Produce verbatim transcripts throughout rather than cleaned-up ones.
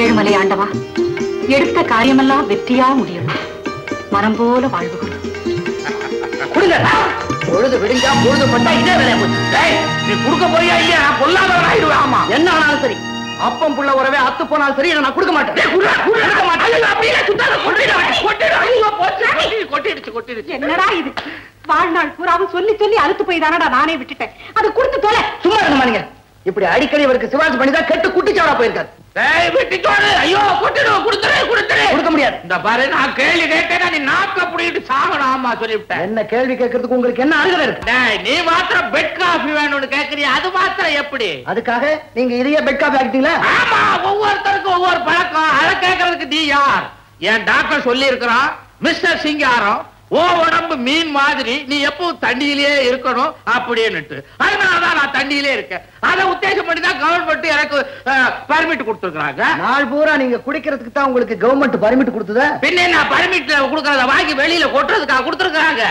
ஏழுமலை ஆண்டவா, எடுத்த காரியமெல்லாம் வெற்றியா முடியணும். மனம் போல வாழ்வு கொடுங்க. பொழுது விடுஞ்சா பொழுது பட்டா இதே வேலையா போச்சு. நீ கொடுக்க போறியா இல்லையா? நான் பொல்லாதவன் ஆயிடுவேன். ஆமா, என்ன ஆனாலும் சரி, அப்பம் புள்ள உறவே அத்து போனாலும் சரி, நான் கொடுக்க மாட்டேன். என்னடா இது, வாழ்நாள் பூராவும் சொல்லி சொல்லி அழுத்து போய் தானடா நானே விட்டுட்டேன். அது கொடுத்து தோலை சும்மா இருந்தமானீங்க. இப்படி அடிக்கடி இவருக்கு சிவாஜி பண்ணிதான் கெட்டு குட்டிச்சவரா போயிருக்காரு. என்ன கேள்வி கேட்கறதுக்கு உங்களுக்கு என்ன அருகதை இருக்கு? நீ மாத்திரம் பெட் காஃபி வேணும்னு கேக்குறியா? அது மாத்திரம் எப்படி? அதுக்காக நீங்க இதையே பெட் காஃபி ஆகிட்டீங்களா? ஆமா, ஒவ்வொருத்தருக்கும் ஒவ்வொரு பழக்கம். அதை கேட்கறதுக்கு நீ யார்? என் டாக்டர் சொல்லி இருக்கிறான், மிஸ்டர் சிங்காரம், ஓ உடம்பு மீன் மாதிரி நீ எப்பவும் தண்ணியிலேயே இருக்கணும் அப்படின்னு. அதனாலதான் நான் தண்ணியிலே இருக்கேன். அதை உத்தேசம் பண்ணிதான் கவர்மெண்ட் எனக்கு பர்மிட் கொடுத்துருக்காங்க. நாள் பூரா நீங்க குடிக்கிறதுக்கு தான் உங்களுக்கு கவர்மெண்ட் பர்மிட் கொடுத்ததா? பின்ன நான் பர்மிட் கொடுக்கறத வாங்கி வெளியில கொட்டுறதுக்காக கொடுத்துருக்காங்க.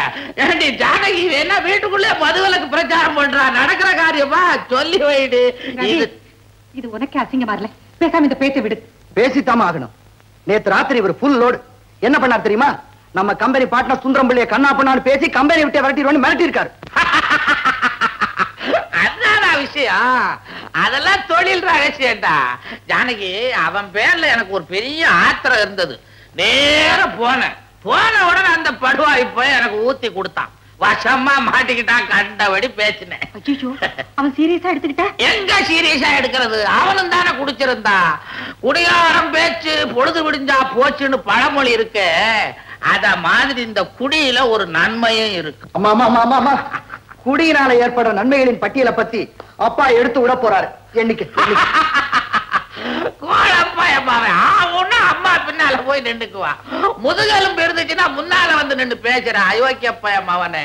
ஏன்டி ஜானகி என்ன வீட்டுக்குள்ளே மதுவிலக்கு பிரச்சாரம் பண்றா? நடக்கிற காரியமா சொல்லி வைடு. இது உனக்கே அசிங்கமா இல்ல? பேசாம இந்த பேச்சை விடு. பேசித்தாம ஆகணும். நேற்று ராத்திரி ஒரு ஃபுல் லோடு என்ன பண்ணார் தெரியுமா? நம்ம கம்பெனி பார்ட்னர் சுந்தரம் பிள்ளைய கண்ணா பண்ணான்னு பேசி கம்பெனி விட்டு விரட்டிடுவோன்னு மிரட்டி இருக்காரு. அதான விஷயம். அதெல்லாம் தொழில் ரகசியம்டா ஜானகி. அவன் பேர்ல எனக்கு ஒரு பெரிய ஆத்திரம் இருந்தது. நேர போன போன உடனே அந்த படுவாய் போய் எனக்கு ஊத்தி கொடுத்தான். வசமா மாட்டிக்கிட்டான். கண்டபடி பேசினேன். அவன் சீரியஸா எடுத்துக்கிட்டா? எங்க சீரியஸா எடுக்கிறது? அவனும் தானே குடிச்சிருந்தா. குடிகாரம் பேச்சு பொழுது விடிஞ்சா போச்சுன்னு பழமொழி இருக்கு. அத மாதிரி இந்த குடியில ஒரு நன்மையும் இருக்கு. குடியினால ஏற்படுற நன்மைகளின் பட்டியலை பத்தி அப்பா எடுத்து விட போறாரு. என்னைக்கு அம்மா பின்னால போய் நின்றுக்குவா, முதுகலும் இருந்துச்சுன்னா முன்னால வந்து நின்று பேசுறேன். அயோக்கிய பயமவனே,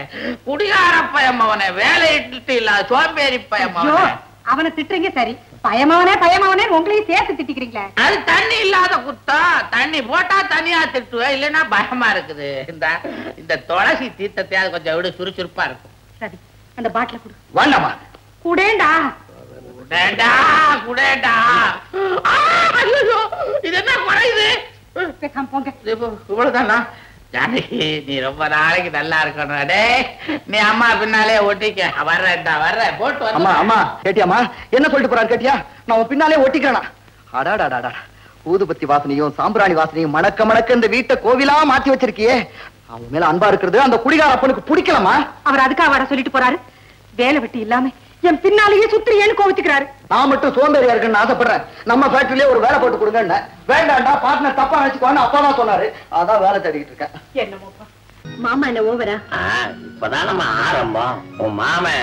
குடிகார பயமவனே, வேலையிட்டு இல்லாத சோம்பேறி பயமவனே. அவனை திட்டுறீங்க சரி, பயமவனே பயமவனே உங்களையும் சேர்த்து திட்டிக்கிறீங்களே. அது தண்ணி இல்லாத குத்தம். தண்ணி போட்டா தனியா திட்டுவேன், இல்லைன்னா பயமா இருக்குது. இந்த இந்த துளசி தீர்த்தத்தை கொஞ்சம் விட சுறுசுறுப்பா இருக்கும். சரி, அந்த பாட்டில குடு. வேண்டாமா? குடேண்டா குடேண்டா குடேண்டா. இது என்ன குறையுது? போங்க. இவ்வளவுதானா? ஜானகி, நீ ரொம்ப நாளைக்கு நல்லா இருக்கணும். நீ அம்மா பின்னாலே ஒட்டிக்க. வர்றா வர்ற போட்டு. அம்மா அம்மா கேட்டியாமா என்ன சொல்லிட்டு போறாரு? கேட்டியா? நான் உன் பின்னாலே ஒட்டிக்கிறேனா? அடாடாடாடா, ஊதுபத்தி வாசனையும் சாம்பிராணி வாசனையும் மணக்க மணக்க இந்த வீட்டை கோவிலா மாத்தி வச்சிருக்கியே. அவன் மேல அன்பா இருக்கிறது அந்த குடிகார அப்பனுக்கு பிடிக்கலாமா? அவர் அதுக்காக வர சொல்லிட்டு போறாரு. வேலை வெட்டி இல்லாம என் பின்னாலேயே சுத்திரி ஏன்னு கோவிச்சுக்கிறாரு. நான் மட்டும் சோம்பேறியா இருக்குன்னு ஆசைப்படுறேன். நம்ம ஃபேக்டரியிலே ஒரு வேலை போட்டு கொடுங்க. வேண்டாண்டா, பார்ட்னர் தப்பா நினைச்சுக்கோன்னு அப்பா தான் சொன்னாரு. அதான் வேலை தேடிக்கிட்டு இருக்கேன். என்னமோப்பா மாமா என்ன ஓவரா? இப்பதான் நம்ம ஆரம்பம். உன் மாமா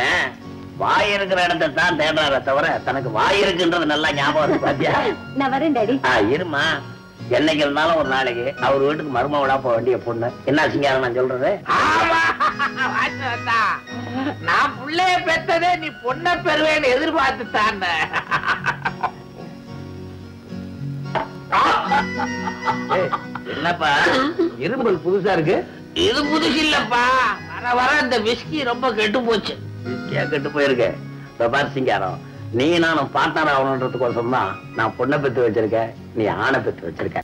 வாய் இருக்கிற இடத்தை தான் தேடுறார தவிர தனக்கு வாய் இருக்குன்றது நல்லா ஞாபகம். பாத்தியா? நான் வரேன் டாடி. இருமா, என்னைக்கு இருந்தாலும் ஒரு நாளைக்கு அவர் வீட்டுக்கு மருமகளா போக வேண்டிய பொண்ணு. என்ன சிங்காரம் நான் சொல்றது? நான் புள்ளைய பெற்றதே நீ பொண்ண பெறுவேன்னு எதிர்பார்த்து தான். என்னப்பா இரும்பல் புதுசா இருக்கு? இது புதுசு இல்லப்பா, வர வர இந்த விஸ்கி ரொம்ப கெட்டு போச்சு. விஸ்கியா கெட்டு போயிருக்கு? பார் சிங்காரம், நீ நானும் பார்ட்னர் ஆகணுன்றதுக்கோசம் தான் நான் பொண்ணை பெற்று வச்சிருக்கேன், நீ ஆணை பெற்று வச்சிருக்க.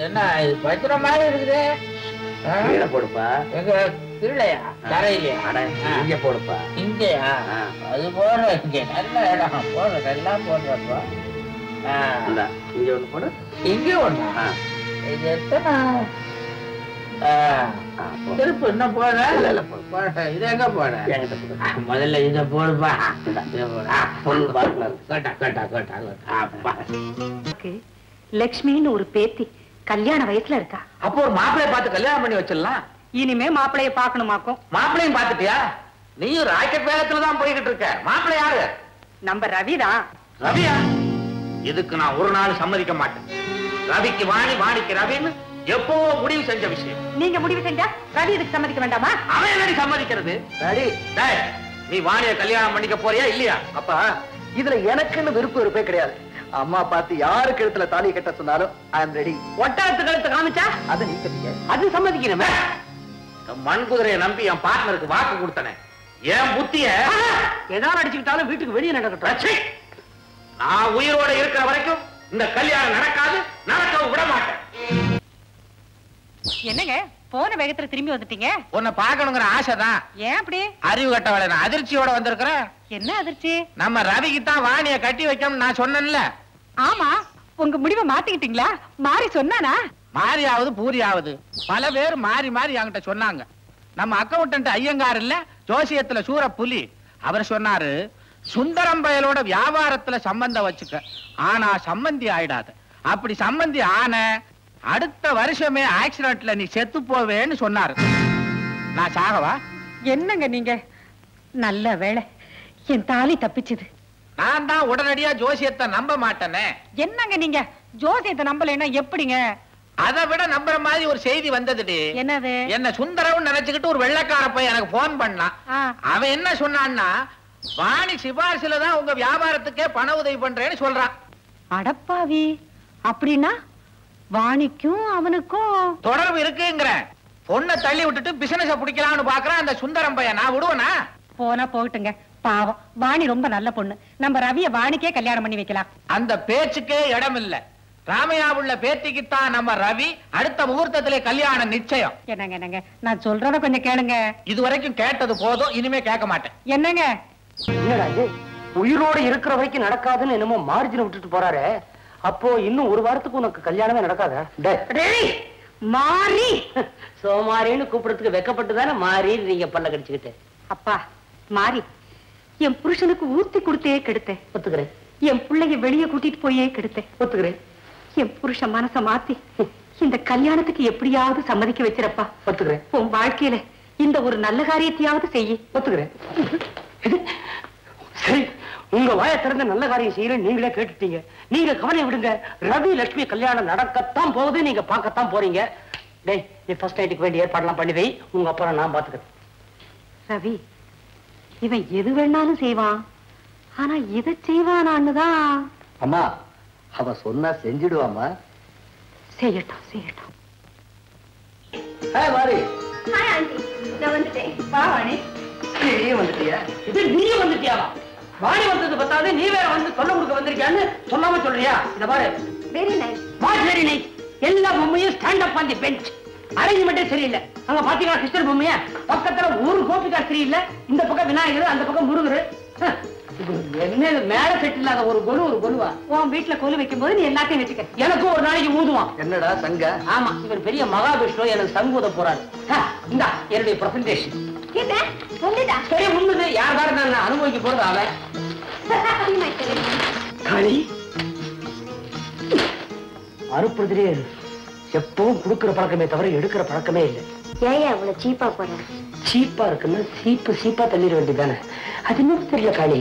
என்ன பத்திரம் மாதிரி இருக்குது? கீழே போடுப்பா. எங்க கீழையா? தரையிலையா? இங்க போடுப்பா. இங்கயா? அது போடுற இங்க நல்ல இடம் போடுற எல்லாம் போடுறப்பா. இங்க ஒண்ணு போடு. இங்க ஒண்ணா? இது எத்தனை திருப்பு என்ன போட? போட இது எங்க போட? முதல்ல இதை போடுப்பா. லட்சுமின்னு ஒரு பேத்தி கல்யாண வயசுல இருக்கா. அப்போ ஒரு மாப்பிளைய பார்த்து கல்யாணம் பண்ணி வச்சிடலாம். இனிமே மாப்பிளைய பாக்கணுமாக்கும். மாப்பிளையும் பாத்துட்டியா? நீயும் ராக்கெட் வேகத்துல தான் போய்கிட்டு இருக்க. மாப்பிளை யாரு? நம்ம ரவிதான். ரவியா? இதுக்கு நான் ஒரு நாள் சம்மதிக்க மாட்டேன். ரவிக்கு வாணி, வாணிக்கு ரவின்னு எப்போ முடிவு செஞ்ச விஷயம். நீங்க முடிவு செஞ்சா ரவி இதுக்கு சம்மதிக்க வேண்டாமா? அவன் எப்படி சம்மதிக்கிறது? ரவி, டேய், நீ வாணியை கல்யாணம் பண்ணிக்க போறியா இல்லையா? அப்பா, இதுல எனக்குன்னு விருப்பம் இருப்பே கிடையாது. அம்மா பார்த்து யாரு கழுத்துல தாலி கட்ட சொன்னாலும் ஐ அம் ரெடி. ஒட்டகத்து கழுத்து காமிச்சா அதை நீ கட்டிக்க, அது சம்மதிக்கணுமே. மண் குதிரையை நம்பி என் பார்ட்னருக்கு வாக்கு கொடுத்தனே, என் புத்திய ஏதாவது அடிச்சுக்கிட்டாலும் வீட்டுக்கு வெளியே நடக்கட்டும். நான் உயிரோட இருக்கிற வரைக்கும் இந்த கல்யாணம் நடக்காது, நடக்க விட மாட்டேன். என்னங்க போன வேகத்துல திரும்பி வந்துட்டீங்க? உன்னை பாக்கணுங்கிற ஆசைதான். ஏன் அப்படி அறிவு கட்ட வேலை? நான் அதிர்ச்சியோட வந்திருக்கிறேன். என்ன அதிர்ச்சி? நம்ம ரவிக்கு தான் வாணிய கட்டி வைக்கணும் நான் சொன்னேன்ல. ஆமா, உங்க முடிவை மாத்திக்கிட்டீங்களா? மாறி சொன்னானா? மாறி ஆகுது பூரி ஆகுது. பல பேர் மாறி மாறி என்கிட்ட சொன்னாங்க. நம்ம அக்கௌண்டன்ட் ஐயங்கார் இல்ல, ஜோசியத்துல சூர புலி, அவர் சொன்னாரு, சுந்தரம் பயலோட வியாபாரத்துல சம்பந்தம் வச்சுக்க, ஆனா சம்பந்தி ஆயிடாத, அப்படி சம்பந்தி ஆன அடுத்த வருஷமே ஆக்சிடென்ட்ல நீ செத்து போவேன்னு சொன்னாரு. நான் சாகவா? என்னங்க நீங்க, நல்ல வேளை என் தாலி தப்பிச்சது. நான் தான் உடனடியா ஜோசியத்தை நம்ப மாட்டேனே. என்னங்க நீங்க ஜோசியத்தை நம்பலைன்னா எப்படிங்க? அதை விட நம்புற மாதிரி ஒரு செய்தி வந்தது. என்னது? என்ன சுந்தரம் நினைச்சுக்கிட்டு ஒரு வெள்ளக்கார போய் எனக்கு போன் பண்ணான். அவன் என்ன சொன்னான்னா, வாணி சிபாரிசுல தான் உங்க வியாபாரத்துக்கே பண உதவி பண்றேன்னு சொல்றான். அடப்பாவி, அப்படின்னா வாணிக்கும் அவனுக்கும் தொடர்பு இருக்குங்கிற பொண்ணை தள்ளி விட்டுட்டு பிசினஸ பிடிக்கலாம்னு பாக்குறான் அந்த சுந்தரம் பையன். நான் விடுவனா? போனா போகட்டுங்க, பாவம் வாணி ரொம்ப நல்ல பொண்ணு, நம்ம ரவிய வாணிக்கே கல்யாணம் பண்ணி வைக்கலாம். அந்த பேச்சுக்கே இடம் இல்ல. ராமையாவுள்ள பேத்திக்குத்தான் நம்ம ரவி அடுத்த முகூர்த்தத்திலே கல்யாணம் நிச்சயம். என்னங்க என்னங்க, நான் சொல்றத கொஞ்சம் கேளுங்க. இது வரைக்கும் கேட்டது போதும், இனிமே கேட்க மாட்டேன். என்னங்க உயிரோடு இருக்கிற வரைக்கும் நடக்காதுன்னு என்னமோ மார்ஜின் விட்டுட்டு போறாரு. அப்போ இன்னும் ஒரு வாரத்துக்கு உனக்கு கல்யாணமே நடக்காதா? மாறி சோமாரின்னு கூப்பிடுறதுக்கு வெக்கப்பட்டுதானே மாறி நீங்க பல்ல கடிச்சுக்கிட்டு. அப்பா மாறி, என் புருஷனுக்கு ஊத்தி கொடுத்தே கெடுத்தேன், ஒத்துக்கிறேன். என் பிள்ளைய வெளியே கூட்டிட்டு போயே கெடுத்தேன், ஒத்துக்கிறேன். என் புருஷன் மனசை மாத்தி இந்த கல்யாணத்துக்கு எப்படியாவது சம்மதிக்க வச்சிருப்பா, ஒத்துக்கிறேன். உன் வாழ்க்கையில இந்த ஒரு நல்ல காரியத்தையாவது செய்ய, ஒத்துக்கிறேன். சரி, உங்க வாய திறந்த நல்ல காரியம் செய்யறேன். நீங்களே கேட்டுட்டீங்க, நீங்க கவலை விடுங்க. ரவி லட்சுமி கல்யாணம் நடக்கத்தான் போகுது, நீங்க பார்க்கத்தான் போறீங்க. டேய், நீ ஃபர்ஸ்ட் நைட்டுக்கு வேண்டிய ஏற்பாடுலாம் பண்ணி வை, உங்க அப்புறம் நான் பாத்துக்கிறேன். ரவி இவன் எது வேணாலும் செய்வான், ஆனா இதை செய்வானான்னுதான். அம்மா, அவ சொன்னா செஞ்சிடுவாமா. செய்யட்டும் செய்யட்டும். வாணி வந்தது பத்தாது நீ வேற வந்து சொல்ல கொடுக்க வந்திருக்கியான்னு சொல்லாம சொல்றியா? இத பாரு, very nice what very nice. எல்லா பொம்மையும் stand up on the bench. அரேஞ்ச்மெண்டே சரியில்லை. அங்க பாத்தீங்கன்னா கிருஷ்ணர் பொம்மையா, பக்கத்துல ஒரு கோபிகா சரியில்லை, இந்த பக்கம் விநாயகர், அந்த பக்கம் முருகர். என்ன மேல செட் இல்லாத ஒரு கொலு ஒரு கொலுவா? உன் வீட்டுல கொலு வைக்கும் போது நீ எல்லாத்தையும் வச்சுக்க. எனக்கும் ஒரு நாளைக்கு ஊதுவான். என்னடா சங்க? ஆமா, இவர் பெரிய மகாவிஷ்ணு, எனக்கு சங்கூத போறாரு. இந்தா என்னுடைய பிரசன்டேஷன். என்ன சொல்லுடா? சரி முன்னுது யார் வேற நான் அனுபவிக்க போறது அவன். களி அறுப்புறதுலயே எப்பவும் கொடுக்குற பழக்கமே தவிர எடுக்கிற பழக்கமே இல்லை. ஏன் அவ்வளவு சீப்பா போறேன்? சீப்பா இருக்குன்னு சீப்பு சீப்பா தள்ளிட வேண்டியதானே, அது இன்னும் தெரியல. களி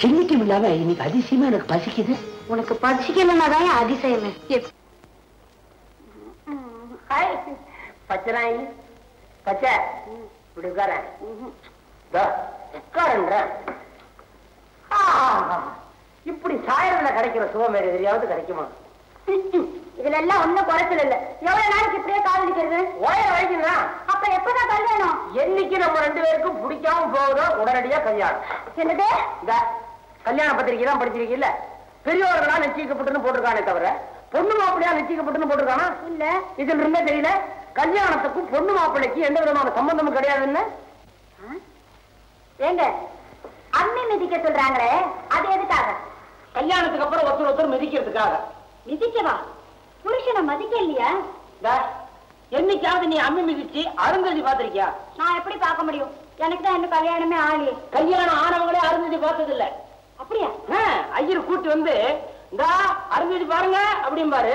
சின்னிக்கும் இல்லாம இன்னைக்கு அதிசயமா எனக்கு பசிக்குது. உனக்கு பசிக்கணும்னாதான் அதிசயமே. பச்சராய் பச்ச விடுக்காரன் இப்படி சாயல கிடைக்கிற சுகம் வேற எதையாவது கிடைக்குமா? இதுல எல்லாம் ஒன்னும் குறைச்சல் இல்ல. எவ்வளவு நாளைக்கு இப்படியே காதலிக்கிறது? ஓய வரைக்கும்னா அப்ப எப்பதான் கல்யாணம்? என்னைக்கு நம்ம ரெண்டு பேருக்கும் பிடிக்காம போகுதோ உடனடியா கல்யாணம். என்னது இந்த கல்யாண பத்திரிக்கை தான் படிச்சிருக்கீங்கல்ல? பெரியவர்களா நிச்சயிக்கப்பட்டுன்னு போட்டிருக்கானே தவிர பொண்ணு மாப்பிள்ளையா நிச்சயிக்கப்பட்டுன்னு போட்டிருக்கானா? இல்ல, இதுல இருந்தே தெரியல. கல்யாணத்துக்கும் பொண்ணு மாப்பிள்ளைக்கு எந்த விதமான சம்பந்தமும் கிடையாதுன்னு. ஏங்க அம்மி மிதிக்க சொல்றாங்களே, அது எதுக்காக? கல்யாணத்துக்கு அப்புறம் ஒருத்தர் ஒருத்தர் மிதிக்கிறதுக்காக. மிதிக்கவா? புருஷனை மதிக்க இல்லையா? என்னைக்காவது நீ அம்மி மிதிச்சு அருந்ததி பாத்திருக்கியா? நான் எப்படி பார்க்க முடியும்? எனக்கு தான் இன்னும் கல்யாணமே ஆகலையே. கல்யாணம் ஆனவங்களே அருந்ததி பார்த்தது இல்ல. அப்படியா? ஐயர் கூட்டி வந்து இந்த அருந்ததி பாருங்க அப்படிம்பாரு.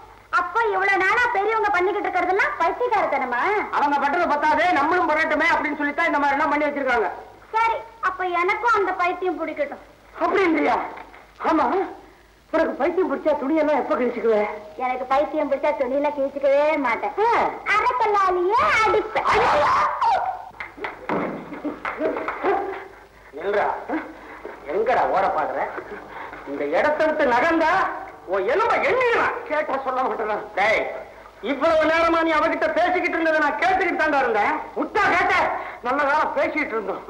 அப்ப இவ்வளவு நாளா பெரியவங்க பண்ணிக்கிட்டு இருக்கிறதெல்லாம் பைத்தியக்காரத்தனமா? அவங்க பண்றது பத்தாது, நம்மளும் பரட்டுமே அப்படின்னு சொல்லித்தான் இந்த மாதிரி எல்லாம் பண்ணி வச்சிருக்காங்க. சரி, அப்ப எனக்கும் அந்த பைத்தியம் பிடிக்கட்டும். அப்படின்றியா? ஆமா, உனக்கு பைத்தியம் பிடிச்சா துணியெல்லாம் எப்ப கிழிச்சுக்குவேன்? எனக்கு பைத்தியம் பிடிச்சா துணியெல்லாம் கிழிச்சுக்கவே மாட்டேன். அரைக்கல்லாலேயே அடிப்பேன். இல்லடா, எங்கடா ஓட பாக்குற? இந்த இடத்தை விட்டு நகர்ந்தா எலும்ப எண்ணா கேட்ட சொல்ல மாட்டேன். இவ்வளவு நேரமா நீ அவகிட்ட பேசிக்கிட்டு இருந்ததை நான் கேட்டுக்கிட்டு தாண்டா இருந்தேன். முட்டா கேட்ட நல்ல நேரம் பேசிக்கிட்டு இருந்தோம்.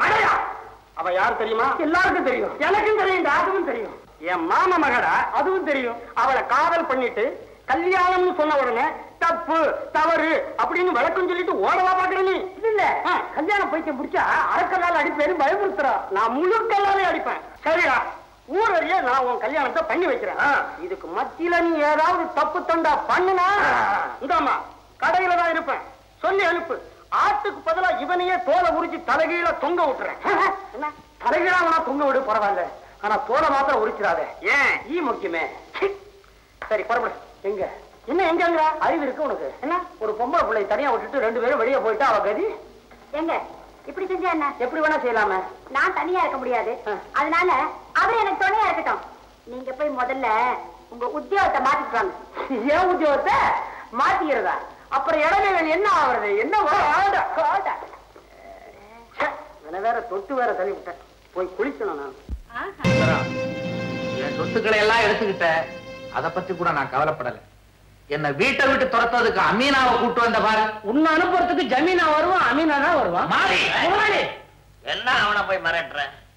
அவ யார் தெரியுமா? எல்லாருக்கும் தெரியும். எனக்கும் தெரியும்டா, அதுவும் தெரியும். என் மாமா மகடா, அதுவும் தெரியும். அவளை காதல் பண்ணிட்டு கல்யாணம்னு சொன்ன உடனே தப்பு தவறு அப்படின்னு வழக்கம் சொல்லிட்டு ஓடவா பாக்குற நீ? இல்ல, கல்யாணம் போயிட்டு முடிச்சா அரைக்கல்லால அடிப்பேன்னு பயமுறுத்துறா. நான் முழுக்கல்லாலே அடிப்பேன். சரிடா, ஊரறிய நான் உன் கல்யாணத்தை பண்ணி வைக்கிறேன். இதுக்கு மத்தியில நீ ஏதாவது தப்பு தொண்டா பண்ணுனா இந்தாமா, கடையில தான் இருப்பேன், சொல்லி அனுப்பு. ஆட்டுக்கு பதிலா இவனையே தோலை உரிச்சு தலைகீழ தொங்க விட்டுறேன். தலைகீழா அவனா தொங்க விடு, பரவாயில்ல. ஆனா தோலை மாத்திரம் உரிச்சிடாத. ஏன்? ஈ முக்கியமே. சரி, பரவாயில்ல. எங்க என்ன எங்கங்கிற அறிவு இருக்கு உனக்கு? என்ன, ஒரு பொம்பளை பிள்ளை தனியா விட்டுட்டு ரெண்டு பேரும் வெளியே போயிட்டு அவ கதி எங்க? இப்படி செஞ்சா என்ன? எப்படி வேணா செய்யலாம. நான் தனியா இருக்க முடியாது, அதனால அவரு எனக்கு துணையா இருக்கட்டும். நீங்க போய் முதல்ல உங்க உத்தியோகத்தை மாத்திட்டாங்க. ஏன் உத்தியோகத்தை மாத்திக்கிறதா? அப்புறம் இடைவேளை என்ன ஆகுறது? என்ன வேற தொட்டு வேற தள்ளி விட்டேன். போய் குளிக்கணும். நான் என் சொத்துக்களை எல்லாம் எடுத்துக்கிட்ட, அதை பத்தி கூட நான் கவலைப்படலை. என்ன வீட்டை விட்டு துரத்ததுக்கு அமீனாவை கூட்டு வந்த பாரு. உன்னை அனுப்புறதுக்கு ஜமீனா வருவான், அமீனா தான் வருவான். என்ன அவனை போய் மிரட்டுற?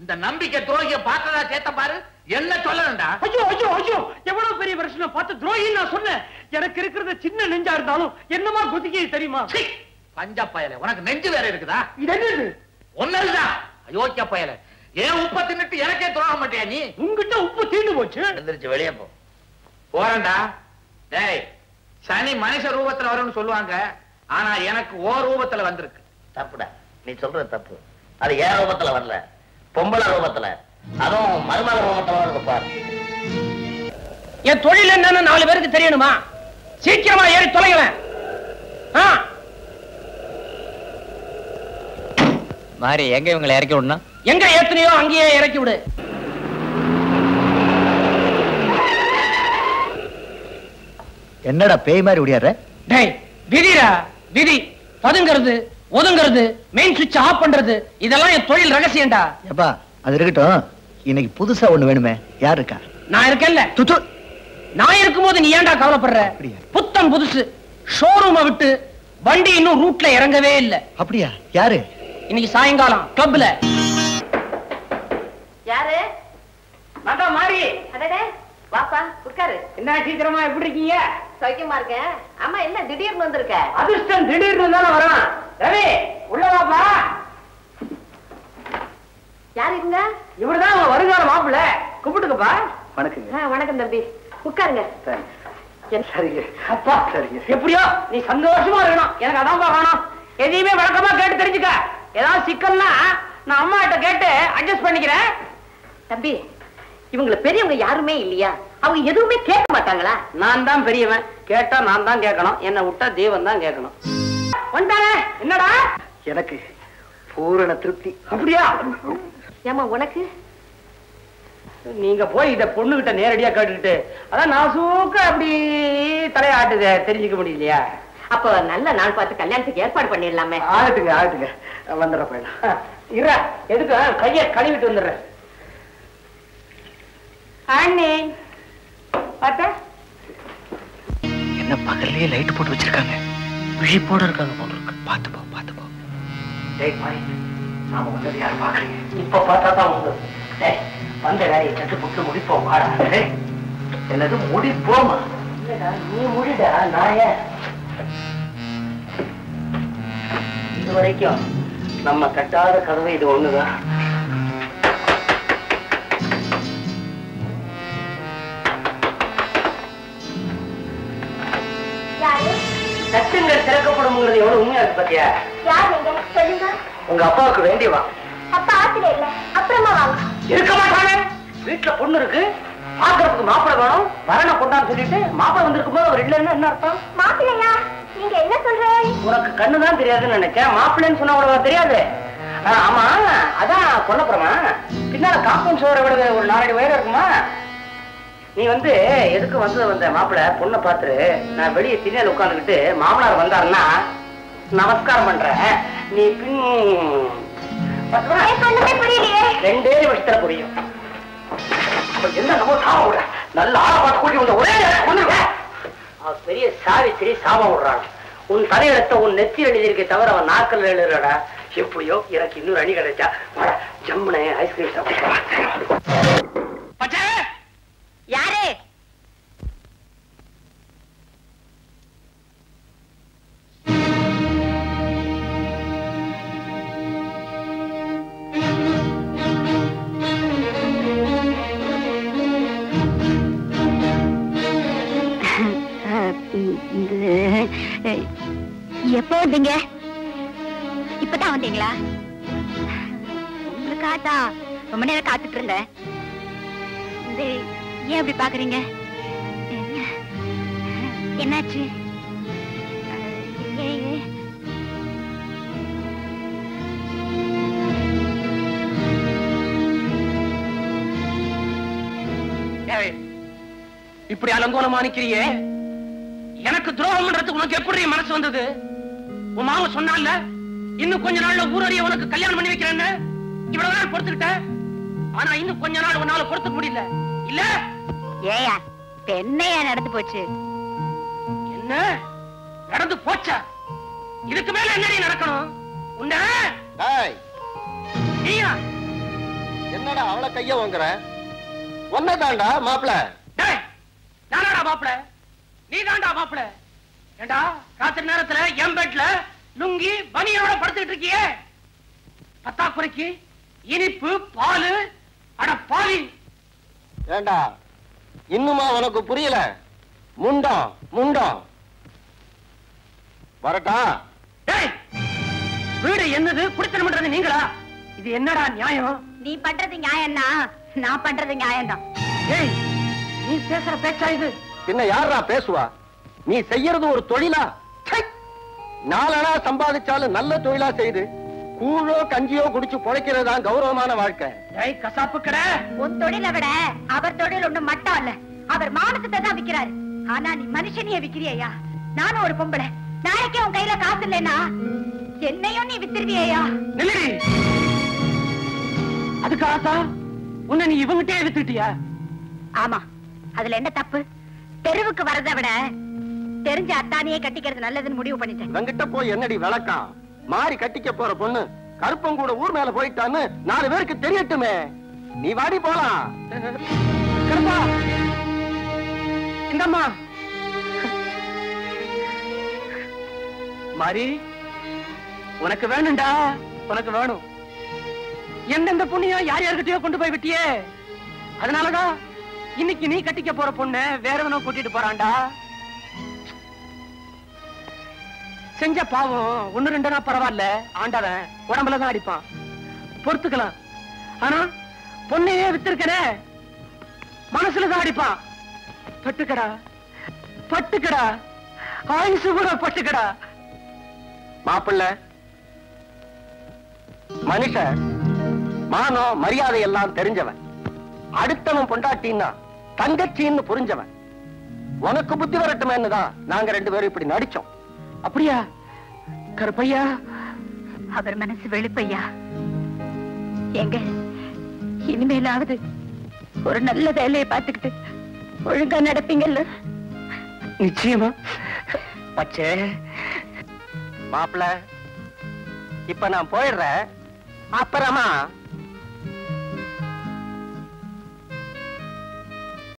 இந்த நம்பிக்கை துரோகிய பார்த்ததா சேத்த பாரு, என்ன சொல்லணும்டா? ஐயோ ஐயோ ஐயோ, எவ்வளவு பெரிய பிரச்சனை பார்த்து துரோகின்னு நான் சொன்னேன். எனக்கு இருக்கிறத சின்ன நெஞ்சா இருந்தாலும் என்னமா குதிக்க தெரியுமா? பஞ்சா பயல, உனக்கு நெஞ்சு வேற இருக்குதா? இது என்னது? ஒன்னதுதான். அயோக்கிய பயல, ஏன் உப்ப தின்னுட்டு எனக்கே துரோகம் மாட்டியா நீ? உங்ககிட்ட உப்பு தீண்டு போச்சு. எந்திரிச்சு வெளியே போ. போறேன்டா. டேய், சனி மனுஷ ரூபத்துல வரும்னு சொல்லுவாங்க, ஆனா எனக்கு ஓ ரூபத்துல வந்திருக்கு. தப்புடா, நீ சொல்றது தப்பு. அது ஏன் ரூபத்துல வரல? பொம்பளை ரூபத்துல, அதுவும் மருமக ரூபத்துல வருது பாரு. என் தொழில் என்னன்னு நாலு பேருக்கு தெரியணுமா? சீக்கிரமா ஏறி தொலைங்களேன். மாறி, எங்க இவங்களை இறக்கி விடணும்? எங்க ஏத்துனையோ அங்கேயே இறக்கி விடு. என்னடா பேய் மாதிரி விடியாடுற? டேய், விதிரா விதி. பதுங்கிறது, ஒதுங்கிறது, மெயின் சுவிட்ச் ஆஃப் பண்றது, இதெல்லாம் என் தொழில் ரகசியம்டா. ஏப்பா, அது இருக்கட்டும். இன்னைக்கு புதுசா ஒண்ணு வேணுமே, யார் இருக்கா? நான் இருக்கேன்ல. துது, நான் இருக்கும்போது நீ ஏன்டா கவலைப்படுற? புத்தம் புதுசு ஷோரூமை விட்டு வண்டி இன்னும் ரூட்ல இறங்கவே இல்லை. அப்படியா? யாரு? இன்னைக்கு சாயங்காலம் கிளப்ல. யாரு? மாதா மாரி. அடடே, வாப்பா உட்காரு. என்ன சீக்கிரமா, எப்படி இருக்கீங்க? சௌக்கியமா இருக்கேன். ஆமா, என்ன திடீர்னு வந்திருக்க? அதிர்ஷ்டம் திடீர்னு தானே வரும். ரவி, உள்ள வாப்பா. யார் இவங்க? இவருதான் வருகிற மாப்பிள்ள. கூப்பிட்டுக்கப்பா. வணக்கங்க. வணக்கம் தம்பி, உட்காருங்க. சரிங்க அப்பா. சரிங்க, எப்படியோ நீ சந்தோஷமா இருக்கணும். எனக்கு அதான்ப்பா வேணும். எதையுமே வழக்கமா கேட்டு தெரிஞ்சுக்க. ஏதாவது சிக்கல்னா நான் அம்மா கிட்ட கேட்டு அட்ஜஸ்ட் பண்ணிக்கிறேன். தம்பி, இவங்களை பெரியவங்க யாருமே இல்லையா? அவங்க எதுவுமே கேட்க மாட்டாங்களா? நான் தான் பெரியவன். கேட்டா நான் தான் கேட்கணும், என்ன விட்டா தெய்வம் தான் கேட்கணும். என்னடா, எனக்கு பூரண திருப்தி. அப்படியா? ஏமா, உனக்கு? நீங்க போய் இத பொண்ணுகிட்ட நேரடியா கேட்டுக்கிட்டு அதான் நான் சூக்க அப்படி தலையாட்டுத தெரிஞ்சுக்க முடியலையா? அப்ப நல்ல நாள் பார்த்து கல்யாணத்துக்கு ஏற்பாடு பண்ணிடலாமே. ஆகட்டுங்க ஆகட்டுங்க, வந்துடுற போயிடலாம். இற எதுக்கு கைய கழுவிட்டு வந்துடுற அண்ணே? பார்த்தா என்ன பகல்லே லைட் போட்டு வச்சிருக்காங்க. புஷி போட இருக்காங்க போல இருக்கு. பாத்து போ பாத்து போ. டேய் பாய், நாம வந்து யார பாக்குறீங்க? இப்போ பார்த்தா தான் வந்து. டேய் வந்த காரிய சட்டு புட்டு முடி போ வாடா. டேய் என்னது முடி போமா? இல்லடா நீ முடிடா நாயே. இது வரைக்கும் நம்ம கட்டாத கதவு இது ஒண்ணுதான். சத்துங்கள் திறக்கப்படும்ங்கிறது எவ்வளவு உண்மையா இருக்கு பாத்தியா? சொல்லுங்க. உங்க அப்பாவுக்கு வேண்டியவா? அப்பா ஆத்துல இல்ல, அப்புறமா வாங்க. இருக்க மாட்டாங்க, வீட்டுல பொண்ணு இருக்கு, பாக்குறதுக்கு மாப்பிளை வேணும், மரண கொண்டான்னு சொல்லிட்டு மாப்பிளை வந்திருக்கும் போது அவர் இல்லைன்னா என்ன அர்த்தம்? மாப்பிள்ளையா நீங்க என்ன சொல்றீங்க? உனக்கு கண்ணுதான் தெரியாதுன்னு நினைச்சேன், மாப்பிள்ளைன்னு சொன்ன உனக்கு தெரியாது. ஆமா அதான் கொல்லப்புறமா பின்னால காம்பவுண்ட் சுவரை விட ஒரு நாலடி உயரம் இருக்குமா? நீ வந்து எதுக்கு வந்தது? வந்த மாப்பிள்ள பொண்ணை பாத்துரு, நான் வெளியே திண்ணையில உட்காந்துக்கிட்டு மாமனார் வந்தாருன்னா நமஸ்காரம் பண்றேன். நீ பின் ரெண்டே வருஷத்துல புரியும். என்ன நம்ம சாபம் விடுற நல்ல ஆளை பார்த்து கூட்டி வந்த ஒரே அவன் பெரிய சாவி சரி சாபம் விடுறான். உன் தலையெழுத்த உன் நெத்தி எழுதியிருக்கே தவிர அவன் நாக்கல் எழுதுறா. எப்படியோ எனக்கு இன்னொரு அணி கிடைச்சா ஜம்முனை ஐஸ்கிரீம் சாப்பிட்டு. யாரு எப்போ வந்தீங்க? இப்பதான் வந்தீங்களா? உங்களுக்காக தான் ரொம்ப நேரம் காத்துட்டு இருந்தேன். ஏன் அப்படி பாக்குறீங்க? என்னாச்சு? இப்படி அலங்கோலமா நிக்கிறியே, எனக்கு துரோகம் பண்றதுக்கு உனக்கு எப்படி மனசு வந்தது? உன் மாமா சொன்னால இன்னும் கொஞ்ச நாள்ல ஊரறிய உனக்கு கல்யாணம் பண்ணி வைக்கிறேன்னு இவ்வளவு நாள் பொறுத்துக்கிட்ட. ஆனா இன்னும் கொஞ்ச நாள் உன்னால பொறுத்துக்க முடியல இல்ல? ஏயா என்னையா நடந்து போச்சு? என்ன நடந்து போச்சா? இதுக்கு மேல என்ன நடக்கணும்? என்னடா அவளை கைய வாங்குற? ஒன்னதாண்டா மாப்பிள. நானாடா மாப்பிள? நீ தாண்டா மாப்பிள. ஏண்டா ராத்திரி நேரத்துல என் பெட்ல லுங்கி பனியோட படுத்துக்கிட்டு இருக்கியே? பத்தாக்குறைக்கு இனிப்பு பாலு. அட பாலி, ஏண்டா இன்னுமா உனக்கு புரியல? முண்டம் முண்டம் வரட்டா? வீடு என்னது குடித்தனம் பண்றது நீங்களா? இது என்னடா நியாயம்? நீ பண்றது நியாயம்னா நான் பண்றது நியாயம்தான். ஏய் நீ பேசுற பேச்சா இது? பின்ன யாரா பேசுவா? நீ செய்யறது ஒரு தொழிலா? நாலனா சம்பாதிச்சாலும் நல்ல தொழிலா செய்து கூழோ கஞ்சியோ குடிச்சு பொழைக்கிறதுதான் கௌரவமான வாழ்க்கை. உன் தொழில விட அவர் தொழில் ஒண்ணு மட்டும் இல்ல, அவர் மானத்தை தான் விக்கிறாரு. ஆனா நீ மனுஷனையே விக்கிறியா? நானும் ஒரு பொம்பளை, நாளைக்கே உன் கையில காசு இல்லைன்னா என்னையும் நீ வித்துருவியா? அதுக்காகத்தான் உன்னை நீ இவங்கிட்டே வித்துட்டியா? ஆமா, அதுல என்ன தப்பு? தெருவுக்கு வரதை விட தெரிஞ்ச அத்தானியே கட்டிக்கிறது நல்லதுன்னு முடிவு பண்ணிட்டேன். என்கிட்ட போய் என்னடி விளக்கம்? மாறி கட்டிக்க போற பொண்ணு கருப்பம் கூட ஊர் மேல போயிட்டான்னு நாலு பேருக்கு தெரியட்டுமே. நீ வாடி போலாம். கருப்பா இந்தம்மா மாறி உனக்கு வேணும்டா, உனக்கு வேணும். எந்தெந்த புண்ணியம் யார் யார்கிட்டயோ கொண்டு போய் விட்டியே, அதனாலதான் இன்னைக்கு நீ கட்டிக்க போற பொண்ணு வேறவனோ கூட்டிட்டு போறான்டா. செஞ்ச பாவம் ஒன்னு ரெண்டுனா பரவாயில்ல, ஆண்டவன் உடம்புலதான் அடிப்பான், பொறுத்துக்கலாம். ஆனா பொண்ணையே வித்திருக்கே மனசுலதான் அடிப்பான். பட்டுக்கடா பட்டுக்கடா, ஆயுசு கூட பட்டுக்கடா. மாப்பிள்ள மனுஷன், மானம் மரியாதை எல்லாம் தெரிஞ்சவன், அடுத்தவன் பொண்டாட்டின்னா தங்கச்சின்னு புரிஞ்சவன். உனக்கு புத்தி வரட்டுமேன்னுதான் நாங்க ரெண்டு பேரும் இப்படி நடிச்சோம். அப்படியா கருப்பையா? அவர் மனசு வெளுப்பையா. எங்க இனிமேலாவது ஒரு நல்ல வேலையை பார்த்துக்கிட்டு ஒழுங்கா நடப்பீங்கல்ல? நிச்சயமா. பச்சே மாப்பிள்ள, இப்ப நான் போயிடுறேன், அப்புறமா